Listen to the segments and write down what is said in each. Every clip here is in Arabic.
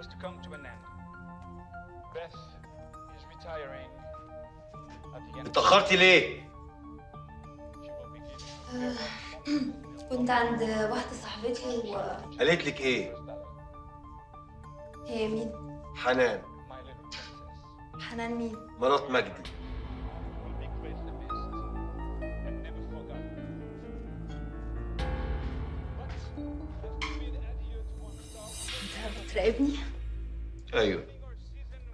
has to come to an end. Beth is retiring at the end. اتأخرتي ليه؟ كنت عند واحدة صاحبتي و قالت لك ايه؟ هي مين؟ حنان. حنان مين؟ مرات مجدي. بتراقبني؟ ايوه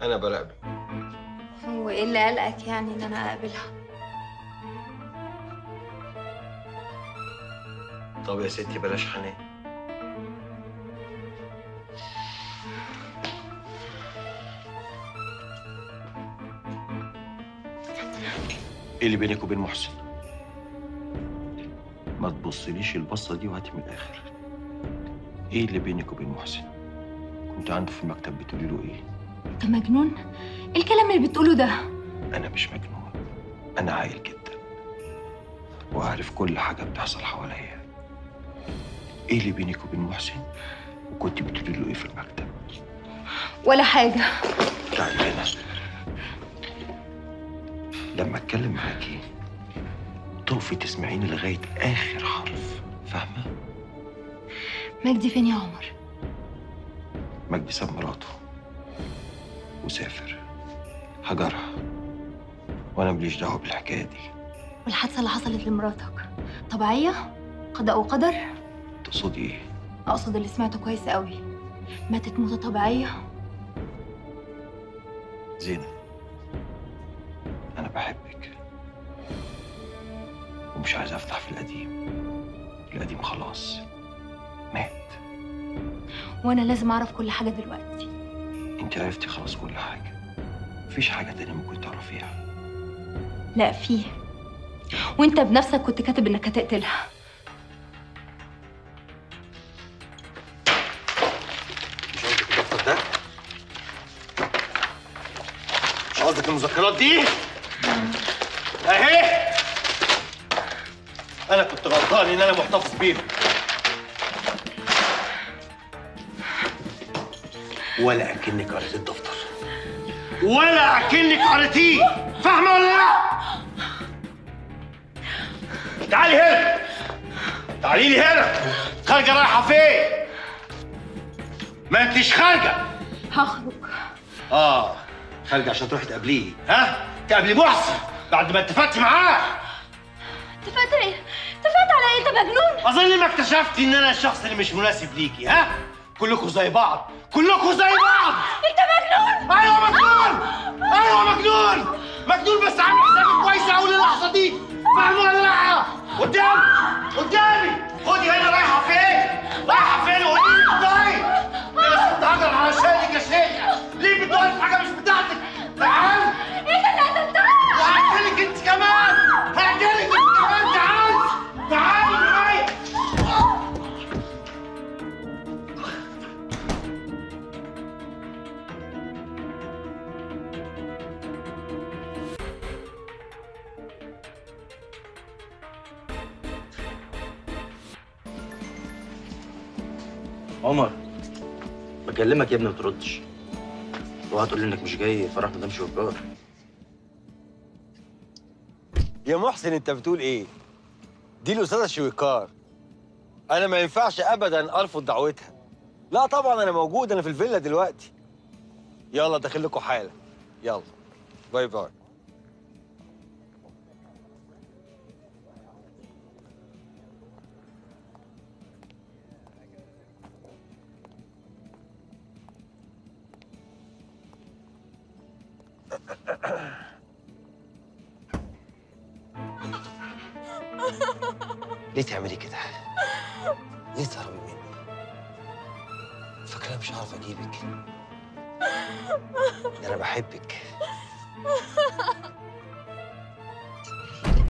انا براقبك. هو ايه اللي قلقك يعني ان انا اقابلها؟ طب يا ستي بلاش حنان. ايه اللي بينك وبين محسن؟ ما تبصليش البصه دي وهاتي من الاخر. ايه اللي بينك وبين محسن؟ كنت عنده في المكتب بتقولي له ايه؟ انت مجنون؟ ايه الكلام اللي بتقوله ده؟ انا مش مجنون، انا عاقل جدا واعرف كل حاجه بتحصل حواليا. ايه اللي بينك وبين محسن؟ وكنت بتقولي له ايه في المكتب؟ ولا حاجه. تعالي هنا. لما اتكلم معاكي تقفي تسمعيني لغايه اخر حرف، فاهمه؟ مجدي فين يا عمر؟ مجدي ساب مراته وسافر هجرها، وانا ماليش دعوه بالحكايه دي. والحادثه اللي حصلت لمراتك طبيعيه؟ قضاء وقدر؟ تقصدي ايه؟ اقصد اللي سمعته كويس قوي، ماتت موته طبيعيه. زينه انا بحبك ومش عايز افتح في القديم. القديم خلاص مات وانا لازم اعرف كل حاجه دلوقتي. انت عرفتي خلاص كل حاجه، مفيش حاجه تانية ممكن تعرفيها؟ لا فيه، وانت بنفسك كنت كاتب انك هتقتلها. مش قصدك الدفتر ده؟ مش قصدك المذكرات دي؟ اهي انا كنت غلطان ان انا محتفظ بيهم. ولا اكنك قريت الدفتر ولا اكنك قريتيه، فاهمه ولا لا؟ تعالي هنا، تعالي لي هنا. خارجه رايحه فين؟ ما انتش خارجه. هخرج. اه خارجه عشان تروحي تقابليه، ها؟ تقابلي محسن بعد ما اتفقتي معاه. اتفقت ايه؟ اتفقت على ايه؟ انت مجنون؟ اظن ما اكتشفتي ان انا الشخص اللي مش مناسب ليكي، ها؟ كلكم زي بعض، كلكم زي بعض. انت مجنون. ايوه مجنون، ايوه مجنون، مجنون بس عامل حسابي كويس قوي للحظه دي، فاهمه ولا لا؟ قدامي قدامي. خدي هنا. رايحه فين؟ رايحه فين؟ قولي لي. طيب انا كنت هجر على شقتك يا شيخه، ليه بتدوري في حاجه مش بتاعتك؟ تعالي. انت اللي قتلتها. وهقتلك انت كمان، هقتلك انت كمان. تعالي تعالي معايا. عمر بكلمك يا ابني ما بتردش، وهتقول لي انك مش جاي فرح مدام شوكار. يا محسن انت بتقول ايه؟ دي الاستاذه شويكار، انا ما ينفعش ابدا ارفض دعوتها. لا طبعا انا موجود، انا في الفيلا دلوقتي. يلا داخل لكم حالا، يلا باي باي. ليه تعملي كده؟ ليه تهربي مني؟ فاكره مش عارف اجيبك؟ ده انا بحبك.